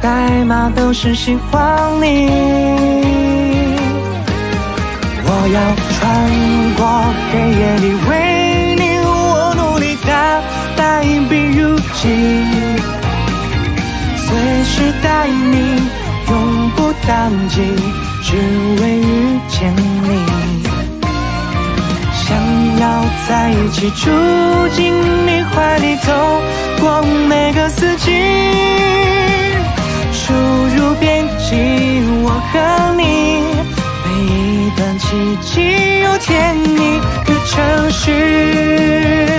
代码都是喜欢你，我要穿过黑夜里为你，我努力到带笔如记，随时待你，永不当机，只为遇见你。想要在一起，住进你怀里，走过每个四季。 出入边际，我和你，每一段奇迹有甜蜜与诚实。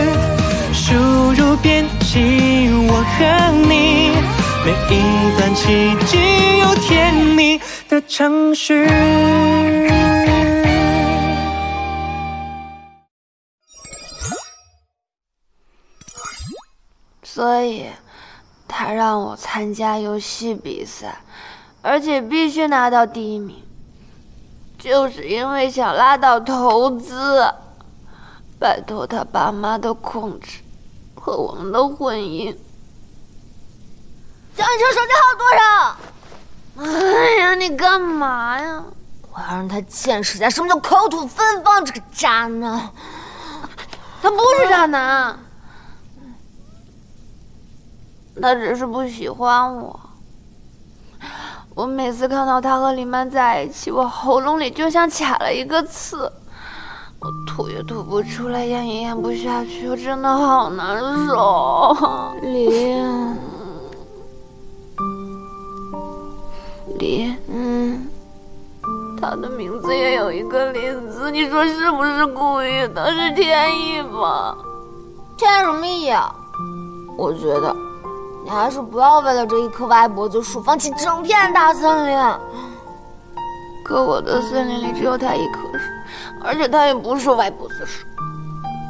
出入边际，我和你，每一段奇迹有甜蜜的诚实。 所以。 他让我参加游戏比赛，而且必须拿到第一名，就是因为想拉到投资，摆脱他爸妈的控制和我们的婚姻。张一车手机号多少？哎呀，你干嘛呀？我要让他见识一下什么叫口吐芬芳，这个渣男。他不是渣男。他只是不喜欢我。我每次看到他和李曼在一起，我喉咙里就像卡了一个刺，我吐也吐不出来，咽也咽不下去，我真的好难受。李，他的名字也有一个“李”字，你说是不是故意的？是天意吧？天什么意啊？我觉得。 你还是不要为了这一棵歪脖子树放弃整片大森林。可我的森林里只有它一棵树，而且它也不是歪脖子树，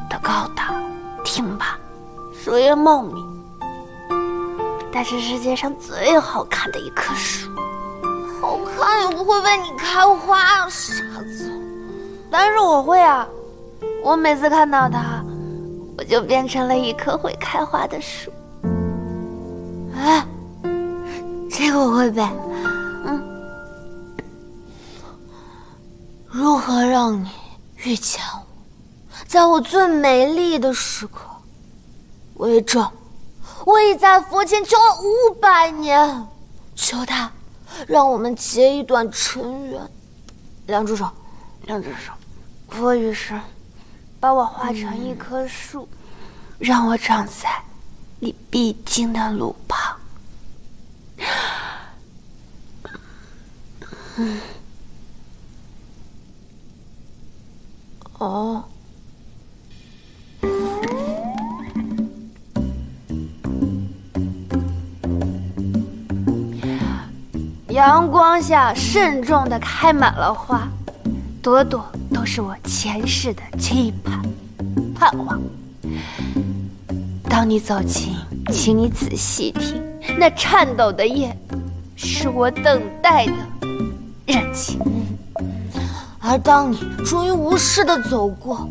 它高大挺拔，树叶茂密，它是世界上最好看的一棵树。好看也不会为你开花，傻子。但是我会啊，我每次看到它，我就变成了一棵会开花的树。 哎，这个我会背。如何让你遇见我，在我最美丽的时刻？为证，我已在佛前求了500年，求他让我们结一段尘缘。两只手，两只手，佛雨神，把我化成一棵树，让我长在。 你必经的路旁，哦，阳光下慎重的开满了花，朵朵都是我前世的期盼、盼望。 当你走近，请你仔细听，那颤抖的夜，是我等待的热情。而当你终于无视的走过，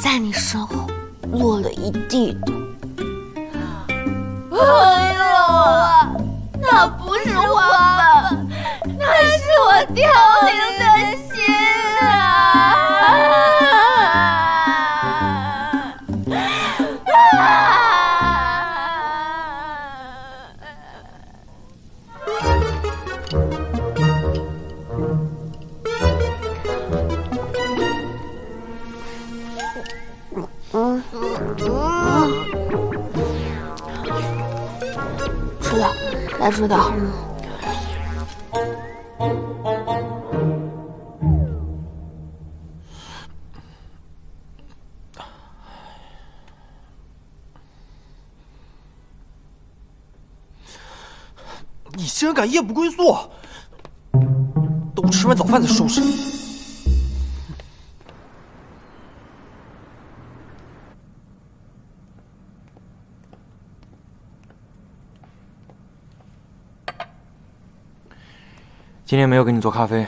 在你身后落了一地的。哎呦，那不是花瓣，那是我凋零的心啊！知道，来知道。你竟然敢夜不归宿！等我吃完早饭再收拾你。 今天没有给你做咖啡，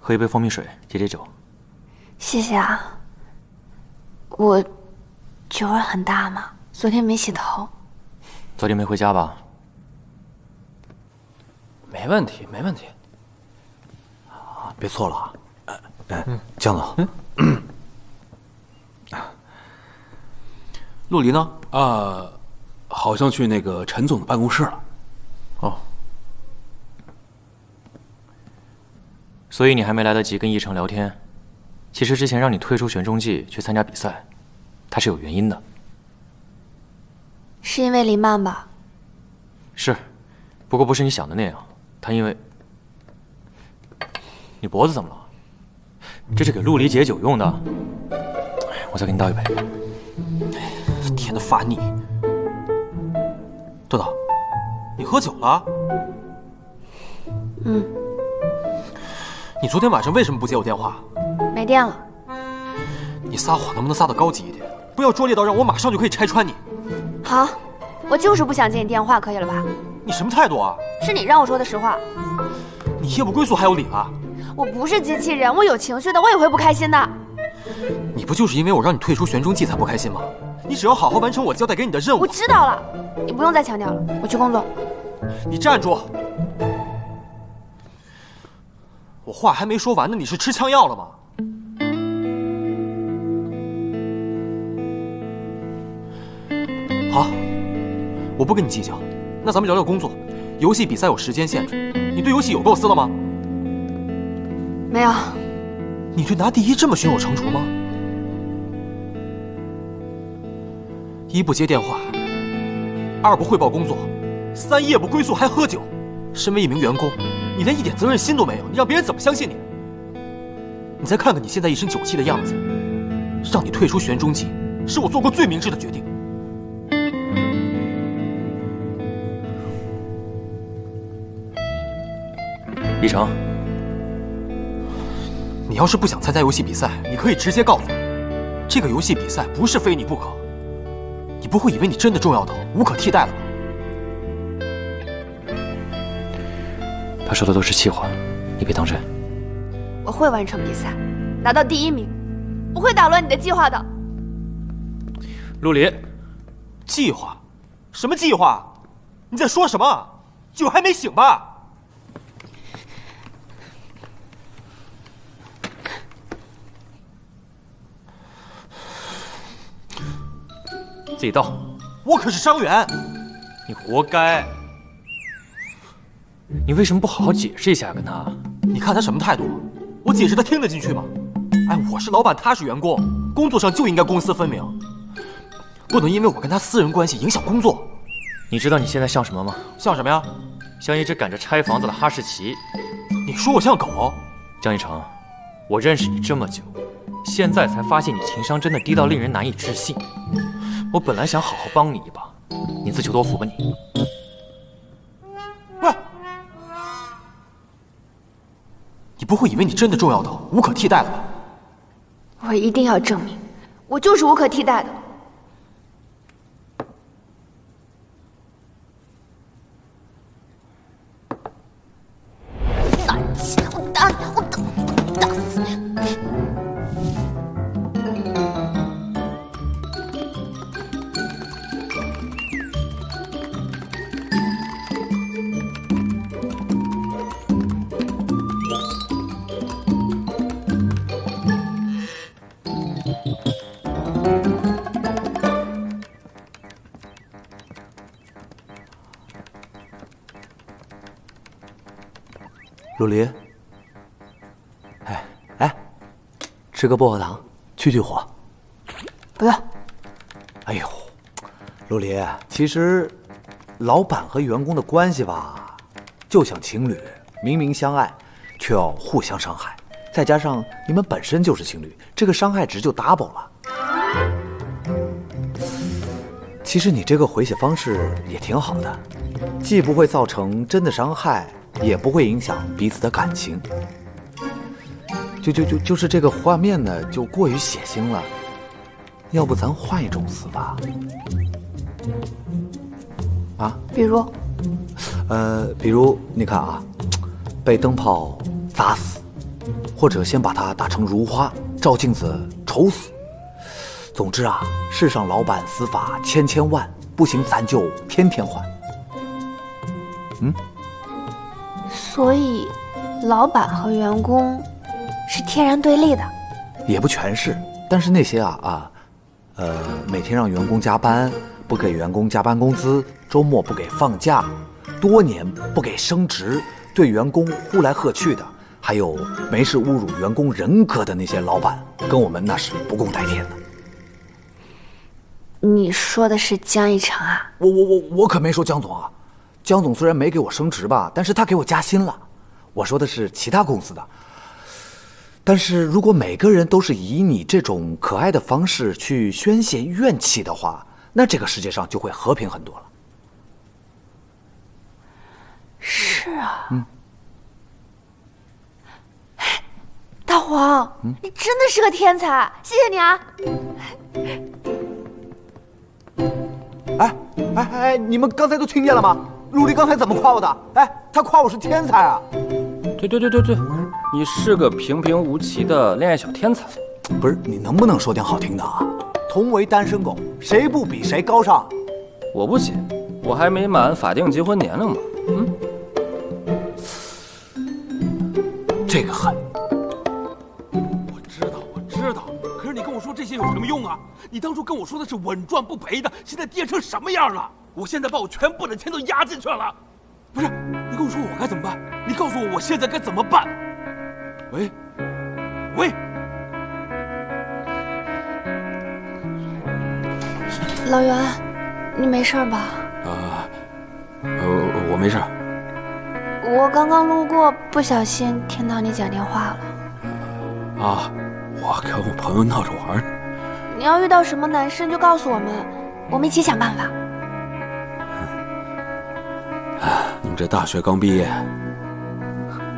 喝一杯蜂蜜水解解酒。谢谢啊。我酒味很大吗？昨天没洗头。昨天没回家吧？没问题，没问题。啊，别错了啊！江总。陆离呢？啊，好像去那个陈总的办公室了。哦。 所以你还没来得及跟叶城聊天，其实之前让你退出玄中记去参加比赛，他是有原因的。是因为林曼吧？是，不过不是你想的那样。他因为……你脖子怎么了？这是给陆离解酒用的。我再给你倒一杯。甜的发腻。豆豆，你喝酒了？嗯。 你昨天晚上为什么不接我电话？没电了。你撒谎能不能撒得高级一点？不要拙劣到让我马上就可以拆穿你。好，我就是不想接你电话，可以了吧？你什么态度啊？是你让我说的实话。你夜不归宿还有理了？我不是机器人，我有情绪的，我也会不开心的。你不就是因为我让你退出玄中记才不开心吗？你只要好好完成我交代给你的任务。我知道了，你不用再强调了，我去工作。你站住！ 我话还没说完呢，你是吃枪药了吗？好，我不跟你计较。那咱们聊聊工作。游戏比赛有时间限制，你对游戏有构思了吗？没有。你对拿第一这么胸有成竹吗？一不接电话，二不汇报工作，三夜不归宿还喝酒。身为一名员工。 你连一点责任心都没有，你让别人怎么相信你？你再看看你现在一身酒气的样子，让你退出玄中记，是我做过最明智的决定。李成，你要是不想参加游戏比赛，你可以直接告诉我，这个游戏比赛不是非你不可。你不会以为你真的重要到无可替代了吧？ 他说的都是气话，你别当真。我会完成比赛，拿到第一名，我会打乱你的计划的。陆离，计划？什么计划？你在说什么？酒还没醒吧？自己倒。我可是伤员，你活该。 你为什么不好好解释一下跟他？你看他什么态度？我解释他听得进去吗？哎，我是老板，他是员工，工作上就应该公私分明，不能因为我跟他私人关系影响工作。你知道你现在像什么吗？像什么呀？像一只赶着拆房子的哈士奇。你说我像狗？江一成，我认识你这么久，现在才发现你情商真的低到令人难以置信。我本来想好好帮你一把，你自求多福吧你。 你不会以为你真的重要到无可替代了吧？我一定要证明，我就是无可替代的。打你！我打你！我打死你！ 陆离，哎，吃个薄荷糖去去火。不用。哎呦。陆离，其实老板和员工的关系吧，就像情侣，明明相爱，却要互相伤害。再加上你们本身就是情侣，这个伤害值就 double 了。其实你这个回血方式也挺好的，既不会造成真的伤害，也不会影响彼此的感情。就是这个画面呢，就过于血腥了。 要不咱换一种死法？啊？比如？比如你看啊，被灯泡砸死，或者先把它打成如花，照镜子丑死。总之啊，世上老板死法千千万，不行咱就天天换。嗯。所以，老板和员工是天然对立的。也不全是，但是那些啊。 每天让员工加班，不给员工加班工资，周末不给放假，多年不给升职，对员工呼来喝去的，还有没事侮辱员工人格的那些老板，跟我们那是不共戴天的。你说的是江一成啊？我可没说江总啊，江总虽然没给我升职吧，但是他给我加薪了。我说的是其他公司的。 但是如果每个人都是以你这种可爱的方式去宣泄怨气的话，那这个世界上就会和平很多了。是啊。嗯。大黄，你真的是个天才，谢谢你啊！哎，你们刚才都听见了吗？陆离刚才怎么夸我的？哎，他夸我是天才啊！ 对，你是个平平无奇的恋爱小天才。不是，你能不能说点好听的啊？同为单身狗，谁不比谁高尚？我不信，我还没满法定结婚年龄呢。嗯，这个狠。我知道，可是你跟我说这些有什么用啊？你当初跟我说的是稳赚不赔的，现在跌成什么样了？我现在把我全部的钱都压进去了。不是，你跟我说我该怎么办？ 你告诉我，我现在该怎么办？喂，老袁，你没事吧？我没事。我刚刚路过，不小心听到你讲电话了。啊，我跟我朋友闹着玩呢。你要遇到什么难事就告诉我们，我们一起想办法。你们这大学刚毕业。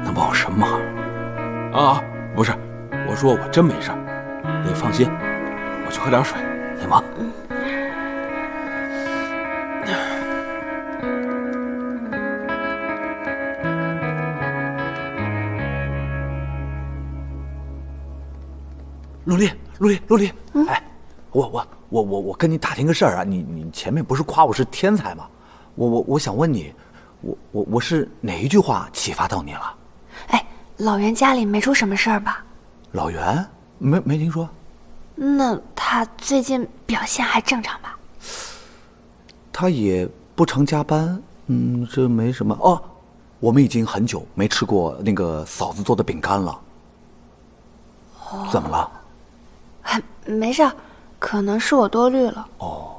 能帮我什么忙？啊，不是，我说我真没事，你放心，我去喝点水，你忙。陆离，哎，我跟你打听个事儿啊，你前面不是夸我是天才吗？我想问你，我是哪一句话启发到你了？ 哎，老袁家里没出什么事儿吧？老袁没听说。那他最近表现还正常吧？他也不常加班，这没什么哦。我们已经很久没吃过那个嫂子做的饼干了。哦、怎么了？没事，可能是我多虑了。哦。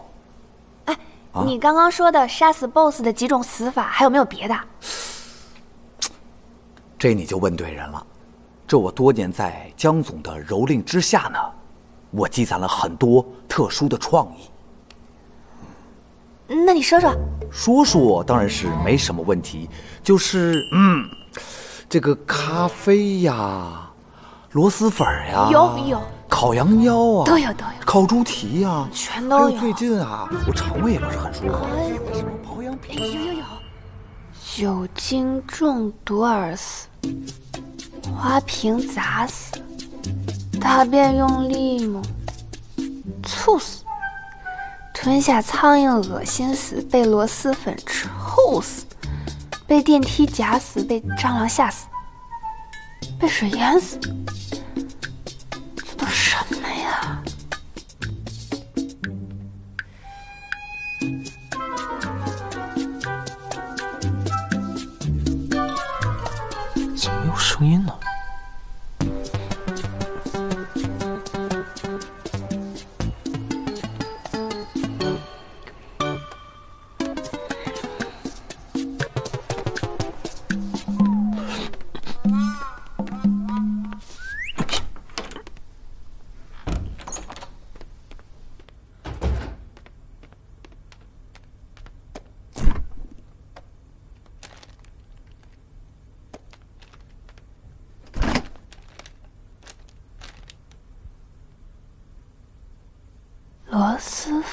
哎，啊、你刚刚说的杀死 BOSS 的几种死法，还有没有别的？ 这你就问对人了，这我多年在江总的蹂躏之下呢，我积攒了很多特殊的创意。那你说说？说当然是没什么问题，就是这个咖啡呀，螺蛳粉呀，有，烤羊腰啊，都有，烤猪蹄呀，全都有。还有最近啊，我肠胃也不是很舒服，什么保养品，有。 酒精中毒而死，花瓶砸死，大便用力猛猝死，吞下苍蝇恶心死，被螺蛳粉臭死，被电梯夹死，被蟑螂吓死，被水淹死，这都什么呀？ 声音呢？螺蛳粉。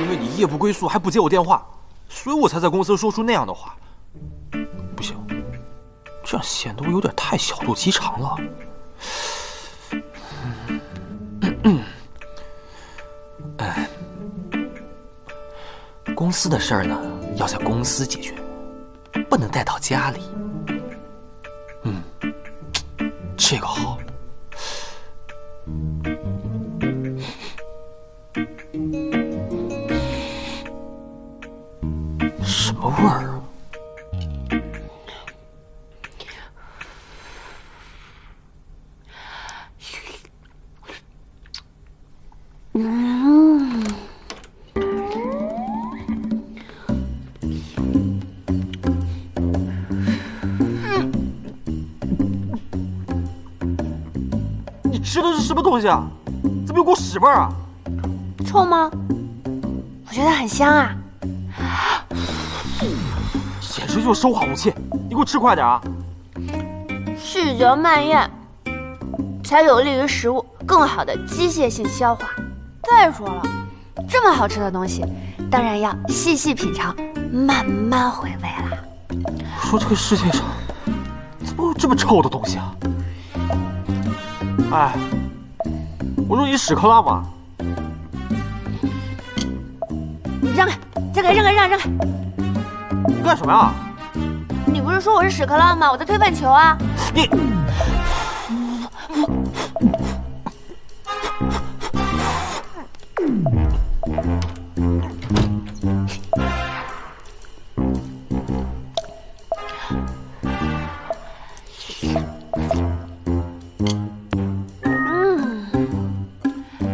因为你夜不归宿还不接我电话，所以我才在公司说出那样的话。不行，这样显得我有点太小肚鸡肠了。哎，公司的事儿呢，要在公司解决，不能带到家里。这个好。 味儿，你吃的是什么东西啊？怎么有股屎味儿啊？臭吗？我觉得很香啊。 简直就是生化武器！你给我吃快点啊！细嚼慢咽，才有利于食物更好的机械性消化。再说了，这么好吃的东西，当然要细细品尝，慢慢回味啦。我说这个世界上怎么有这么臭的东西啊？哎，我说你屎壳郎嘛！你让开，让开，让开，让开！ 你干什么呀？你不是说我是屎壳郎吗？我在推粪球啊！你，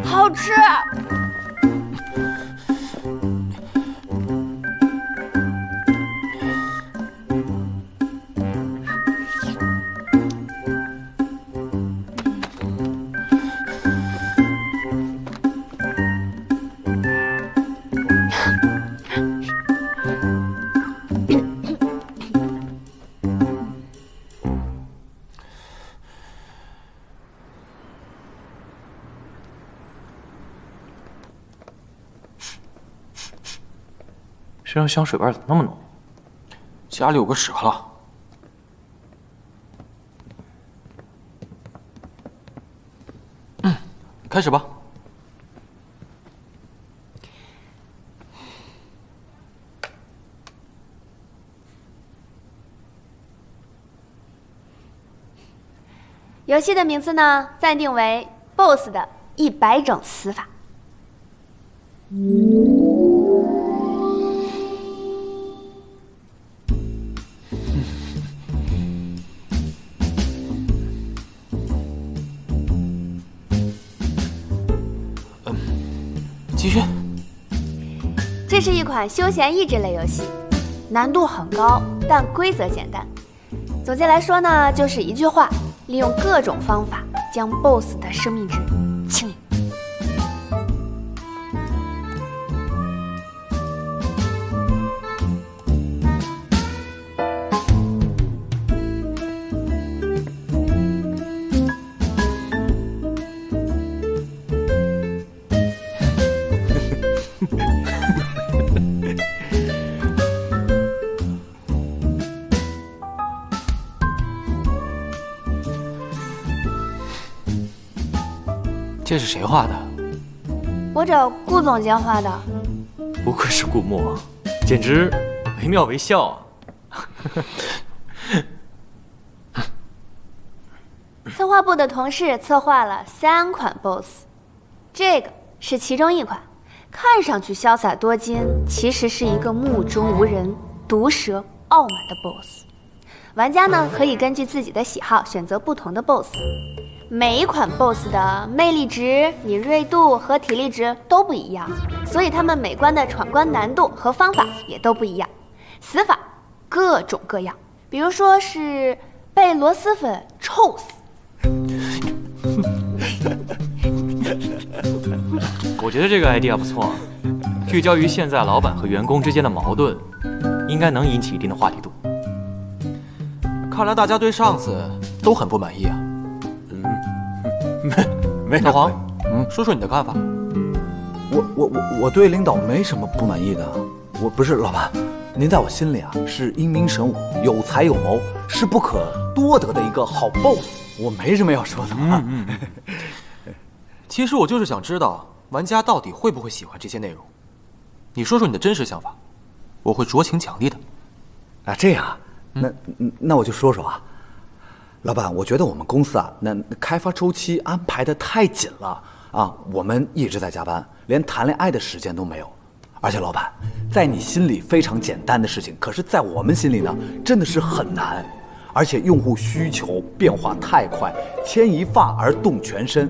好吃。 身上香水味怎么那么浓？家里有个屎壳郎。开始吧。游戏的名字呢，暂定为 “BOSS 的100种死法”。 继续。这是一款休闲益智类游戏，难度很高，但规则简单。总结来说呢，就是一句话：利用各种方法将 BOSS 的生命值清零。这是谁画的？我找顾总监画的。不愧是顾墨，简直惟妙惟肖啊！策划部的同事策划了3款 BOSS， 这个是其中一款，看上去潇洒多金，其实是一个目中无人、毒舌傲慢的 BOSS。玩家呢可以根据自己的喜好选择不同的 BOSS。 每一款 BOSS 的魅力值、敏锐度和体力值都不一样，所以他们每关的闯关难度和方法也都不一样，死法各种各样。比如说是被螺蛳粉臭死。我觉得这个 idea 不错，聚焦于现在老板和员工之间的矛盾，应该能引起一定的话题度。看来大家对上司都很不满意啊。没老黄，说说你的看法。我对领导没什么不满意的，我不是老板，您在我心里啊是英明神武、有才有谋，是不可多得的一个好 boss。我没什么要说的嘛。其实我就是想知道玩家到底会不会喜欢这些内容，你说说你的真实想法，我会酌情奖励的。啊，这样啊，那我就说说啊。 老板，我觉得我们公司啊，那开发周期安排的太紧了啊，我们一直在加班，连谈恋爱的时间都没有。而且，老板，在你心里非常简单的事情，可是在我们心里呢，真的是很难。而且，用户需求变化太快，牵一发而动全身。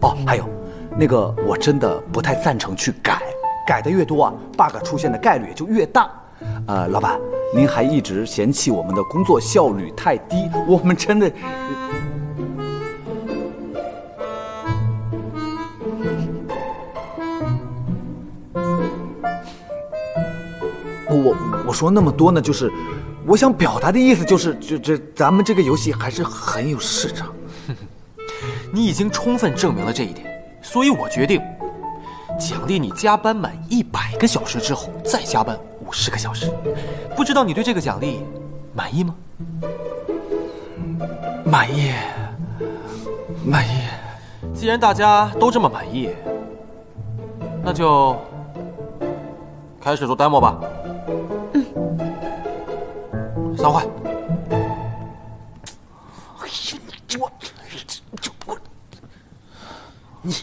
哦，还有，那个我真的不太赞成去改，改的越多啊 ，bug 出现的概率也就越大。 老板，您还一直嫌弃我们的工作效率太低，我们真的……我说那么多呢，就是我想表达的意思就是，咱们这个游戏还是很有市场。你已经充分证明了这一点，所以我决定奖励你加班满100个小时之后再加班。 50个小时，不知道你对这个奖励满意吗？满意，满意。既然大家都这么满意，那就开始做 demo 吧。嗯。散会。哎呀，我，你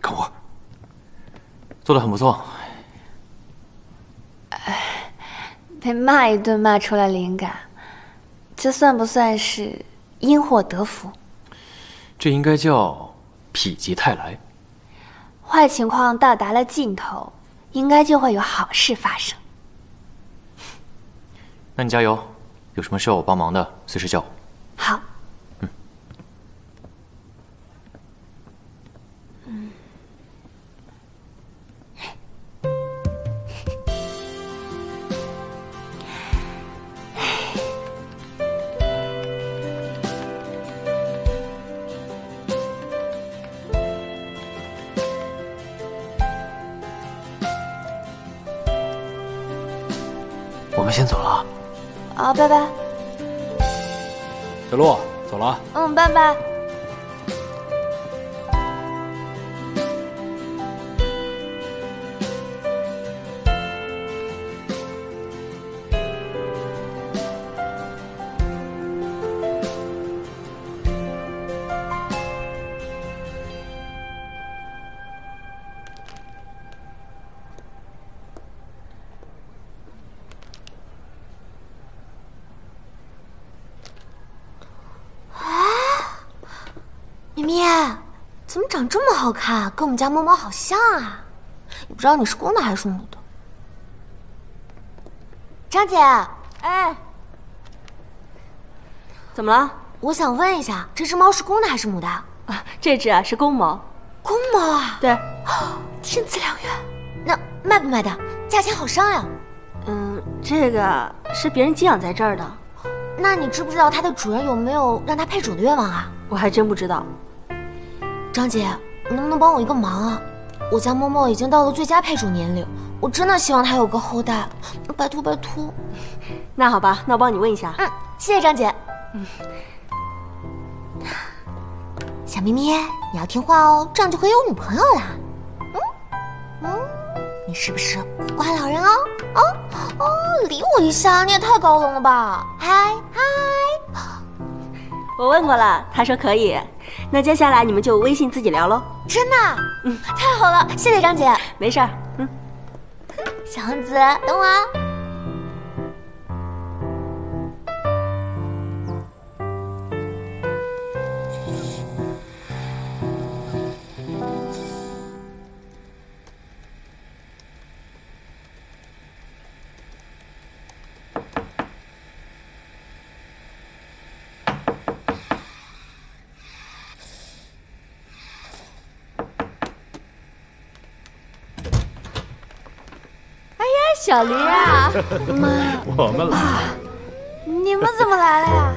干活，做得很不错。 被骂一顿，骂出来灵感，这算不算是因祸得福？这应该叫否极泰来。坏情况到达了尽头，应该就会有好事发生。那你加油，有什么需要我帮忙的，随时叫我。好。嗯。我先走了啊，拜拜。小鹿，走了啊。嗯，拜拜。这么好看，跟我们家猫猫好像啊！也不知道你是公的还是母的。张姐，哎，怎么了？我想问一下，这只猫是公的还是母的？啊，这只啊是公猫。公猫啊？对。天赐良缘，那卖不卖的？价钱好商量。嗯，这个是别人寄养在这儿的。那你知不知道它的主人有没有让它配种的愿望啊？我还真不知道。 张姐，你能不能帮我一个忙啊？我家猫猫已经到了最佳配种年龄，我真的希望它有个后代，拜托拜托。那好吧，那我帮你问一下。嗯，谢谢张姐。嗯，小咪咪，你要听话哦，这样就可以有女朋友啦。你是不是乖老人哦？理我一下，你也太高冷了吧！嗨。 我问过了，他说可以。那接下来你们就微信自己聊喽。真的？嗯，太好了，谢谢张姐。没事儿，嗯。小王子，等我啊。小驴啊，妈，我们来了，你们怎么来了呀？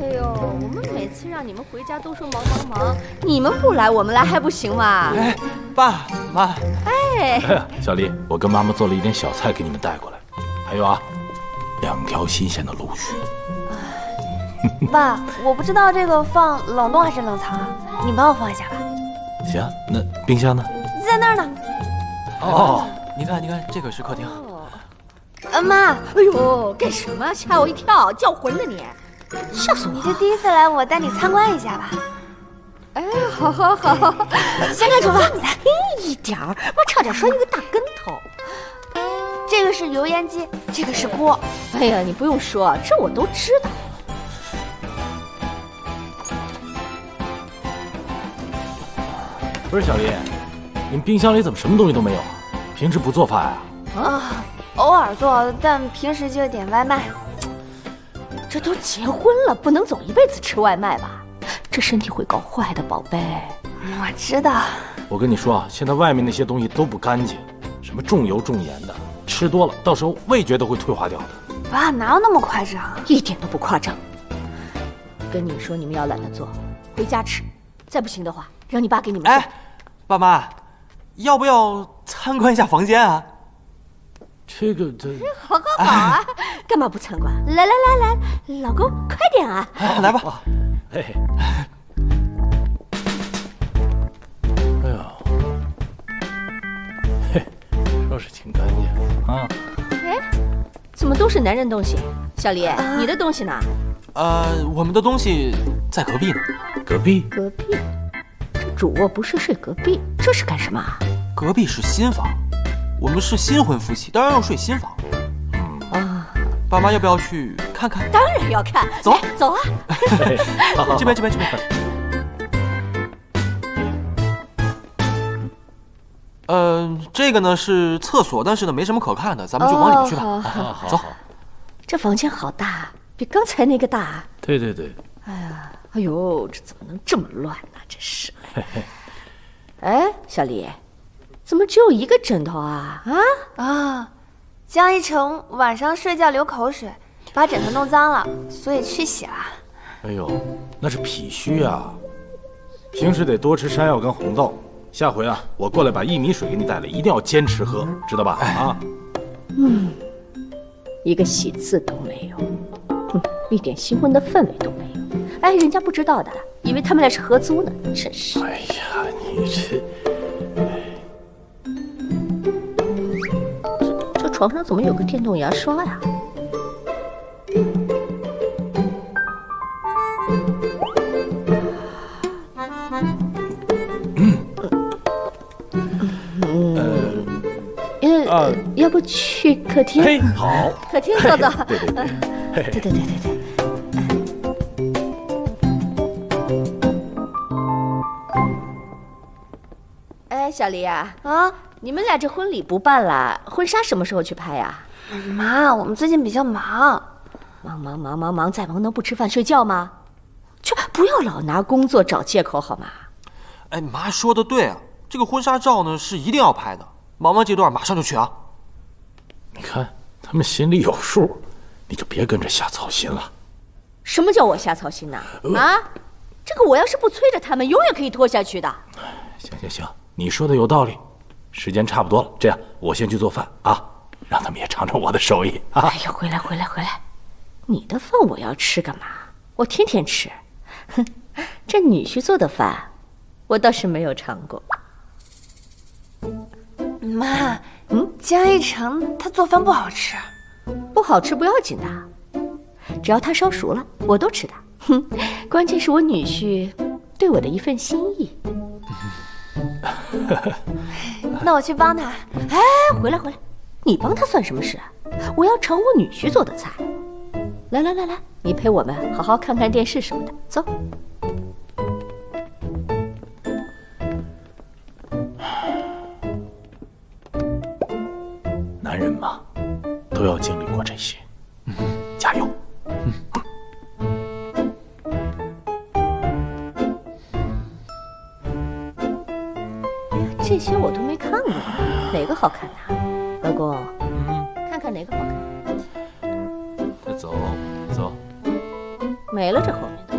哎呦，我们。每次让你们回家都说忙忙忙，你们不来我们来还不行吗？哎，爸妈，哎，小丽，我跟妈妈做了一点小菜给你们带过来，还有啊，2条新鲜的鲈鱼。爸，我不知道这个放冷冻还是冷藏啊，你帮我放一下吧。行，那冰箱呢？在那儿呢。哦，你看，你看，这个是客厅。 啊妈！哎呦，干什么？吓我一跳，叫魂呢你！吓死我！你这第一次来，我带你参观一下吧。哎，好好好，先看厨房，来一点儿，妈差点摔一个大跟头。这个是油烟机，这个是锅。哎呀，你不用说，这我都知道。不是小丽，你们冰箱里怎么什么东西都没有啊？平时不做饭呀？啊。 偶尔做，但平时就点外卖。这都结婚了，不能总一辈子吃外卖吧？这身体会搞坏的，宝贝。我知道。我跟你说啊，现在外面那些东西都不干净，什么重油重盐的，吃多了到时候味觉都会退化掉的。爸，哪有那么夸张？一点都不夸张。跟你说，你们要懒得做，回家吃。再不行的话，让你爸给你们做。哎，爸妈，要不要参观一下房间啊？ 这好好好啊，干嘛不参观？来来来来，老公快点啊！来吧，哎，哎呀，嘿，收拾挺干净啊。哎，怎么都是男人东西？小黎，你的东西呢？我们的东西在隔壁呢。隔壁？隔壁？这主卧不是睡隔壁，这是干什么？隔壁是新房。 我们是新婚夫妻，当然要睡新房。啊，爸妈要不要去看看？当然要看，走走啊！这边这边这边。这个呢是厕所，但是呢没什么可看的，咱们就往里面去吧。好，走。这房间好大，比刚才那个大。对对对。哎呀，哎呦，这怎么能这么乱呢？真是。哎，小李。 怎么只有一个枕头啊？江一成晚上睡觉流口水，把枕头弄脏了，所以去洗了。哎呦，那是脾虚啊！平时得多吃山药跟红豆。下回啊，我过来把薏米水给你带来，一定要坚持喝，知道吧？啊，嗯，一个喜字都没有，一点新婚的氛围都没有。哎，人家不知道的，以为他们俩是合租呢，真是。哎呀，你这。 床上怎么有个电动牙刷呀？要不去客厅？嘿，好，客厅坐坐。对对对对对对对。哎，小黎啊，啊。 你们俩这婚礼不办了，婚纱什么时候去拍呀？妈，我们最近比较忙，忙，再忙能不吃饭睡觉吗？就不要老拿工作找借口好吗？哎，妈说的对啊，这个婚纱照呢是一定要拍的，忙完这段马上就去啊。你看他们心里有数，你就别跟着瞎操心了。什么叫我瞎操心呢？啊，这个我要是不催着他们，永远可以拖下去的。行，你说的有道理。 时间差不多了，这样我先去做饭啊，让他们也尝尝我的手艺啊！哎呦，回来！你的饭我要吃干嘛？我天天吃，哼，这女婿做的饭，我倒是没有尝过。妈，江一成他做饭不好吃，不好吃不要紧的，只要他烧熟了，我都吃的。哼，关键是我女婿对我的一份心意。那我去帮他。哎，回来！你帮他算什么事啊？我要尝我女婿做的菜。来，你陪我们好好看看电视什么的，走。男人嘛，都要经历过这些。加油！这些我都没看过，哪个好看呢？老公，看看哪个好看。再走，没了这后面的。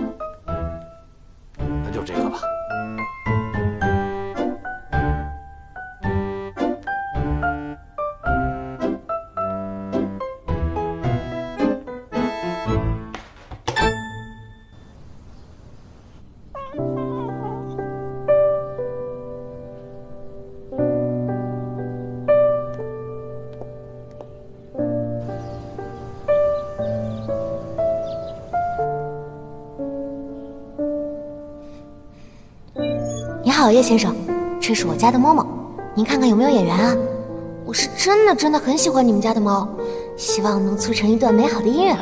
老爷先生，这是我家的猫猫，您看看有没有眼缘啊？我是真的很喜欢你们家的猫，希望能促成一段美好的姻缘。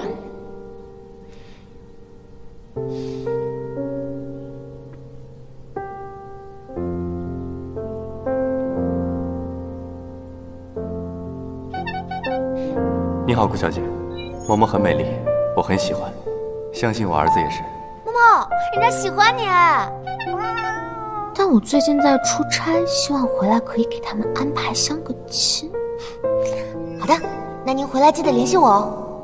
你好，顾小姐，猫猫很美丽，我很喜欢，相信我儿子也是。猫猫，人家喜欢你。但我最近在出差，希望回来可以给他们安排相个亲。好的，那您回来记得联系我哦。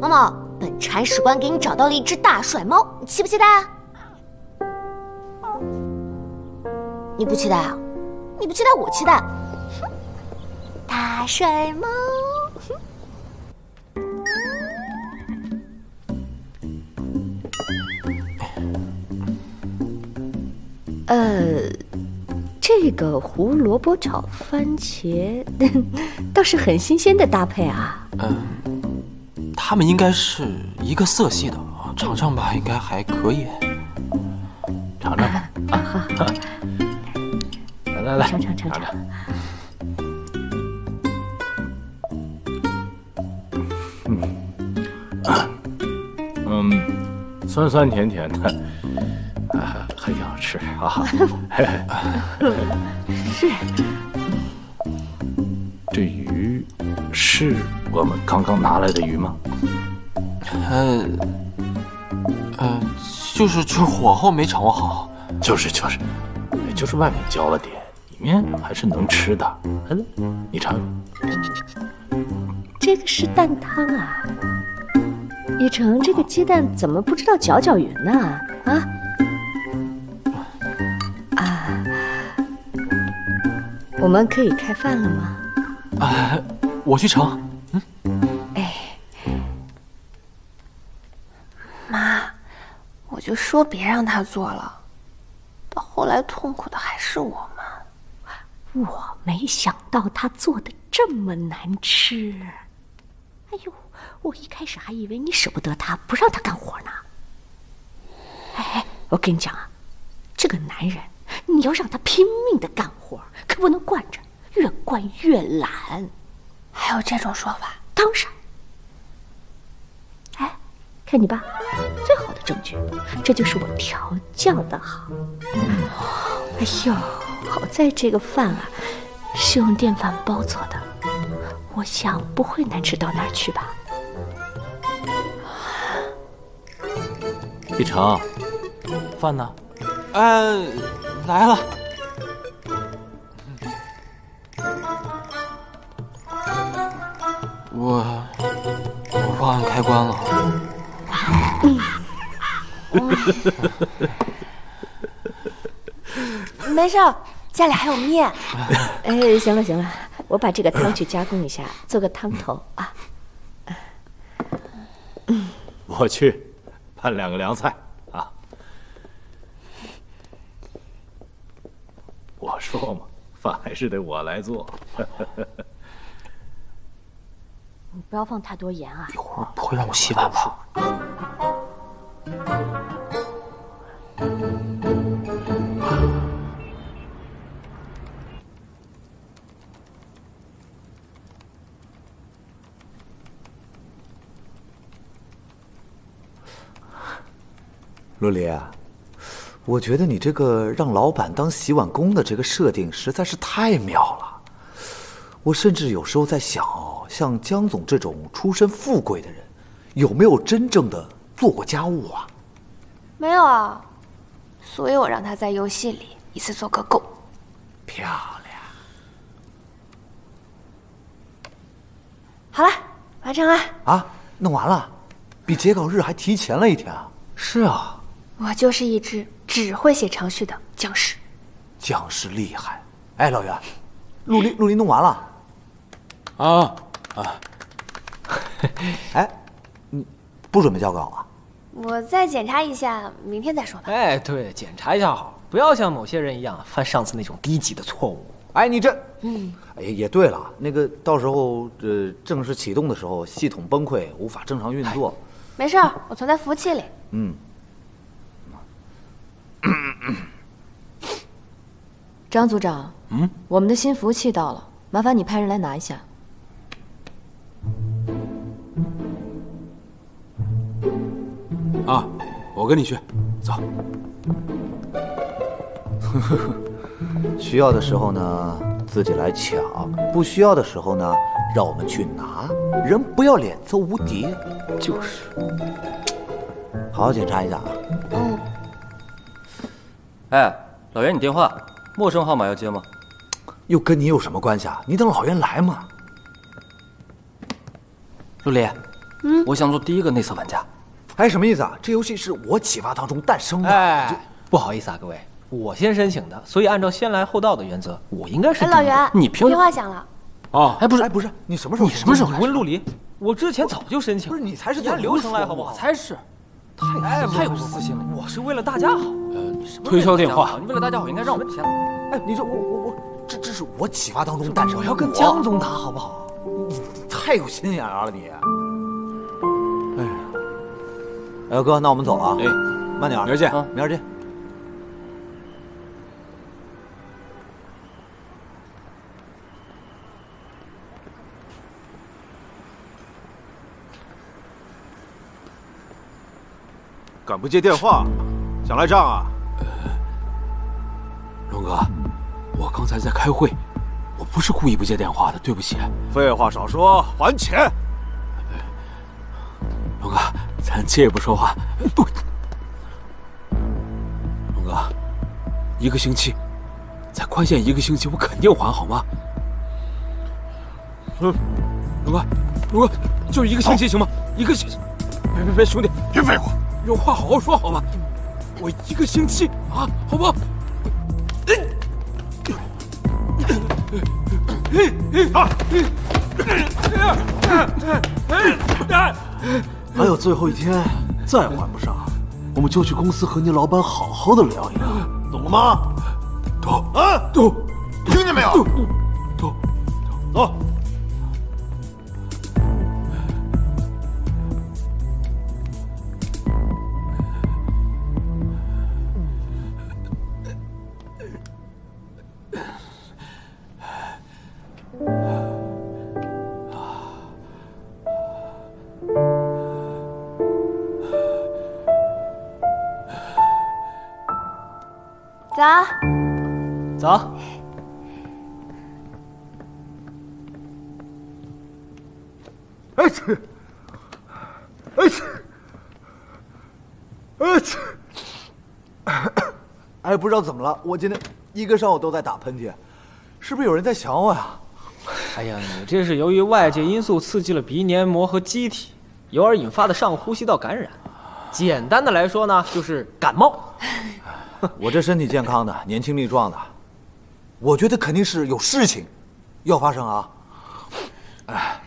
猫猫，本铲屎官给你找到了一只大帅猫，你期不期待啊？你不期待啊？你不期待，我期待。 大帅猫，这个胡萝卜炒番茄倒是很新鲜的搭配啊。他们应该是一个色系的，尝尝吧，应该还可以。尝尝吧，啊，好，来，尝尝。 酸酸甜甜的，啊，很挺好吃啊！是。这鱼是我们刚刚拿来的鱼吗？就是火候没掌握好，就是外面焦了点，里面还是能吃的。你尝。这个是蛋汤啊。 以成，这个鸡蛋怎么不知道搅匀呢？我们可以开饭了吗？啊，我去盛。妈，我就说别让他做了，到后来痛苦的还是我们。我没想到他做的这么难吃。哎呦！ 我一开始还以为你舍不得他，不让他干活呢。哎，我跟你讲啊，这个男人，你要让他拼命的干活，可不能惯着，越惯越懒。还有这种说法？当然。哎，看你爸，最好的证据，这就是我调教的好。哎呦，好在这个饭啊，是用淀粉包做的，我想不会难吃到哪儿去吧。 一成，饭呢？来了。我忘了开关了。没事，家里还有面。行了，我把这个汤去加工一下，做个汤头啊。我去。 拌两个凉菜啊！我说嘛，饭还是得我来做。你不要放太多盐啊！一会儿不会让我洗碗吧？陆离，我觉得你这个让老板当洗碗工的这个设定实在是太妙了。我甚至有时候在想哦，像江总这种出身富贵的人，有没有真正的做过家务啊？没有啊，所以我让他在游戏里一次做个够。漂亮。好了，完成了。啊，弄完了，比截稿日还提前了一天啊。是啊。 我就是一只只会写程序的僵尸，僵尸厉害！哎，老袁，陆离弄完了，哎，你不准备交稿啊？我再检查一下，明天再说吧。哎，对，检查一下好，不要像某些人一样犯上次那种低级的错误。哎，你这，也对了，那个到时候正式启动的时候，系统崩溃，无法正常运作。没事，我存在服务器里。张组长，我们的新服务器到了，麻烦你派人来拿一下。啊，我跟你去，走。呵呵呵，需要的时候呢，自己来抢；不需要的时候呢，让我们去拿。人不要脸，则无敌。就是，好好检查一下啊。嗯。哎，老袁，你电话。 陌生号码要接吗？又跟你有什么关系啊？你等老袁来嘛。陆离，我想做第一个内测玩家。哎，什么意思啊？这游戏是我启发当中诞生的。哎，不好意思啊，各位，我先申请的，所以按照先来后到的原则，我应该是。哎，老袁，你凭电话响了。哦，哎，不是，哎，不是，你什么时候？你什么时候？问陆离，我之前早就申请。不是，你才是按流程来好不好？才是。 太有私心了！我是为了大家好。推销电话，你为了大家好，应该让我们先来。哎，你说我，这是我启发当中诞生。我要跟江总打好不好？你太有心眼了你。哎，哎哥，那我们走了。哎，慢点，明儿见，明儿见。敢不接电话，想赖账啊？龙哥，我刚才在开会，我不是故意不接电话的，对不起。废话少说，还钱！龙哥，咱借也不说话。不，龙哥，一个星期，在宽限一个星期，我肯定还好吗？龙哥，龙哥，就一个星期行吗？一个星期，别，兄弟，别废话。 有话好好说，好吧？我一个星期啊，好不好？还有最后一天，再还不上，我们就去公司和您老板好好的聊一聊，懂了吗？懂啊，懂，听见没有？懂，走。 早。哎去！哎去！哎去！哎，不知道怎么了，我今天一个上午都在打喷嚏，是不是有人在想我呀？哎呀，你这是由于外界因素刺激了鼻黏膜和机体，由而引发的上呼吸道感染。简单的来说呢，就是感冒。 我这身体健康的，年轻力壮的，我觉得肯定是有事情要发生啊！哎，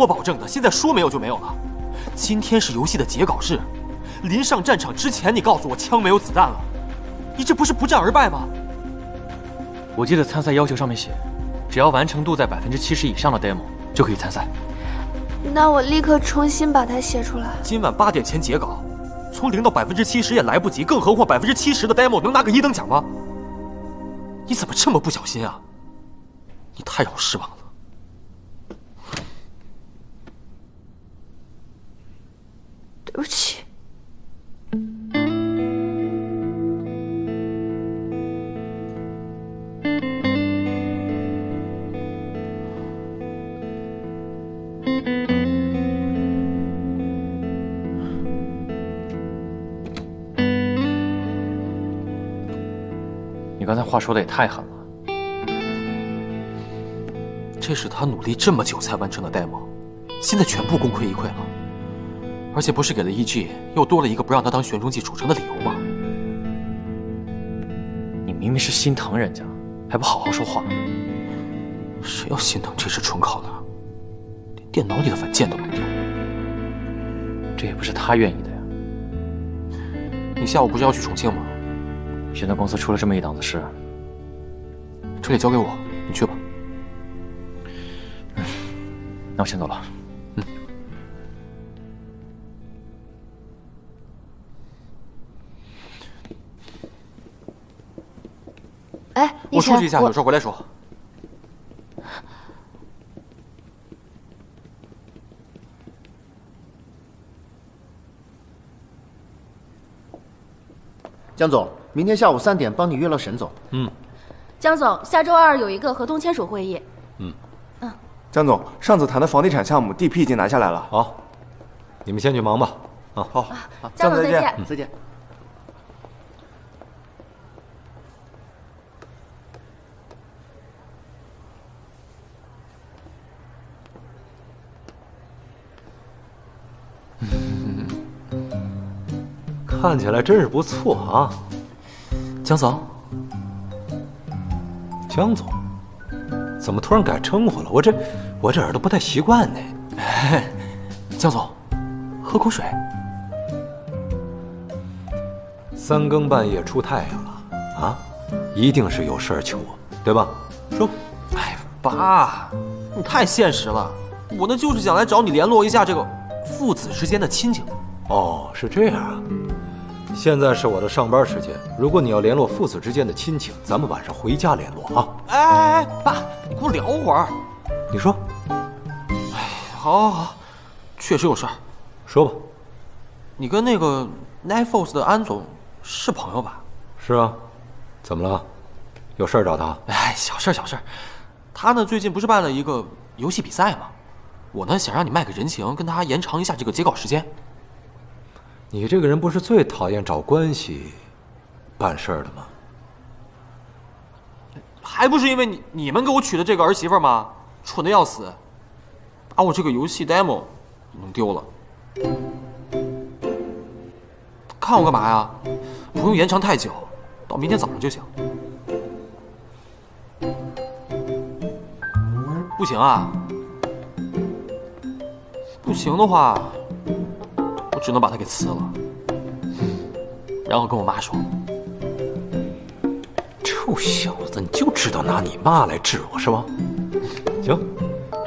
我保证的，现在说没有就没有了。今天是游戏的截稿日，临上战场之前，你告诉我枪没有子弹了，你这不是不战而败吗？我记得参赛要求上面写，只要完成度在70%以上的 demo 就可以参赛。那我立刻重新把它写出来。今晚8点前截稿，从0到70%也来不及，更何况70%的 demo 能拿个1等奖吗？你怎么这么不小心啊？你太让我失望了。 对不起，你刚才话说的也太狠了。这是他努力这么久才完成的 demo， 现在全部功亏一篑了。而且不是给了 EG 又多了一个不让他当悬中记主唱的理由吗？你明明是心疼人家，还不好好说话。谁要心疼这只蠢考拉？连电脑里的文件都弄丢。这也不是他愿意的呀。你下午不是要去重庆吗？ 现在公司出了这么一档子事，这里交给我，你去吧。嗯，那我先走了。嗯。哎，我出去一下，有事回来说。江总。 明天下午3点，帮你约了沈总。嗯，江总，下周2有一个合同签署会议。嗯嗯，江总，上次谈的房地产项目 DP 已经拿下来了。好，你们先去忙吧。啊，好，江总再见，再见。看起来真是不错啊。 江总，江总，怎么突然改称呼了？我这耳朵不太习惯呢。江总，喝口水。3更半夜出太阳了啊，一定是有事儿求我，对吧？说，哎，爸，你太现实了。我那就是想来找你联络一下这个父子之间的亲情。哦，是这样啊。 现在是我的上班时间，如果你要联络父子之间的亲情，咱们晚上回家联络啊！哎哎哎，爸，你给我聊会儿。你说。哎，好，好，好，确实有事儿。说吧。你跟那个 Neffos 的安总是朋友吧？是啊。怎么了？有事儿找他？哎，小事儿小事儿。他呢最近不是办了一个游戏比赛吗？我呢想让你卖个人情，跟他延长一下这个截稿时间。 你这个人不是最讨厌找关系办事儿的吗？还不是因为你们给我娶的这个儿媳妇吗？蠢的要死，把我这个游戏 demo 弄丢了。看我干嘛呀？不用延长太久，到明天早上就行。不行啊！不行的话。 只能把他给辞了，然后跟我妈说：“臭小子，你就知道拿你妈来治我是吧？”行，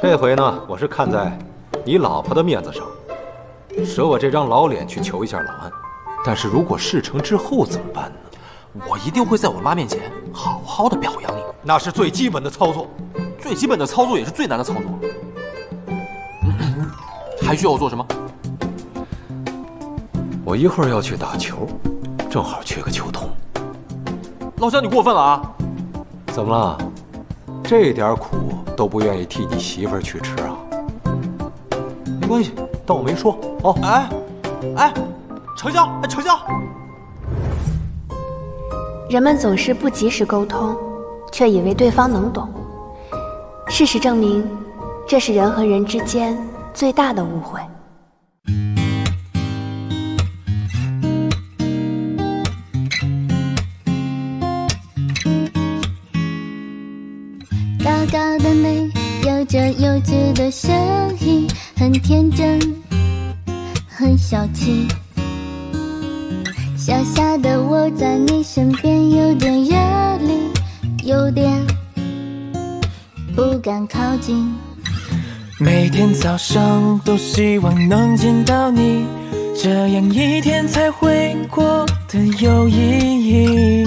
这回呢，我是看在你老婆的面子上，舍我这张老脸去求一下老安。但是如果事成之后怎么办呢？我一定会在我妈面前好好的表扬你。那是最基本的操作，最基本的操作也是最难的操作。还需要我做什么？ 我一会儿要去打球，正好缺个球童。老乡，你过分了啊！怎么了？这点苦都不愿意替你媳妇儿去吃啊？没关系，当我没说哦。哎，哎，成交！哎，成交！人们总是不及时沟通，却以为对方能懂。事实证明，这是人和人之间最大的误会。 这幼稚的声音很天真，很小气。傻傻的我在你身边，有点热力，有点不敢靠近。每天早上都希望能见到你，这样一天才会过得有意义。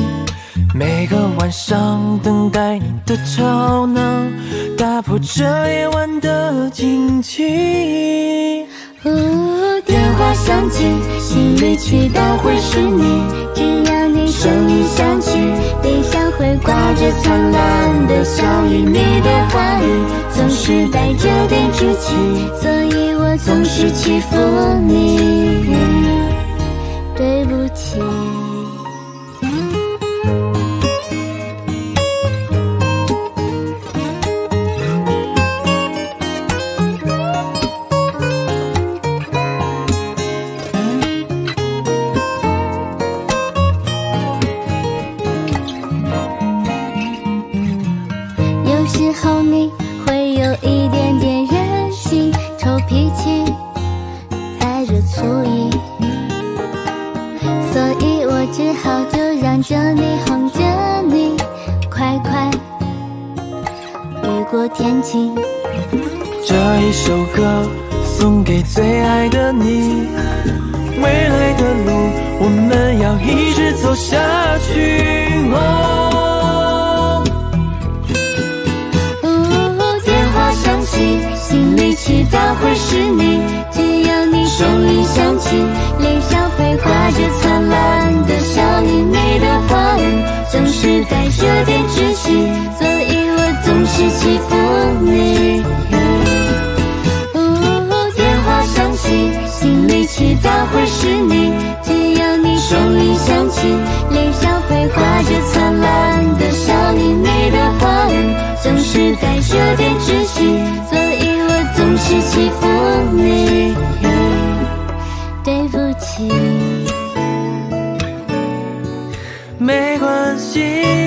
每个晚上等待你的超能，打破这夜晚的静寂。电话响起，心里祈祷会是你。只要你声音响起，悲伤会挂着灿烂的笑意。你的话语总是带着点稚气，所以我总是欺负你。对不起。后你会有一点点任性、臭脾气，带着醋意，所以我只好就让着你，哄着你，快快雨过天晴。这一首歌送给最爱的你，未来的路我们要一直走下去。哦。 响起，心里祈祷会是你。只要你声音响起，脸上会挂着灿烂的笑意。你的话语总是带着点窒息，所以我总是欺负你。电话响起，心里祈祷会是你。只要你声音响起，脸上会挂着灿烂的笑意。你的话语。 总是带着点窒息，所以我总是欺负你。对不起，没关系。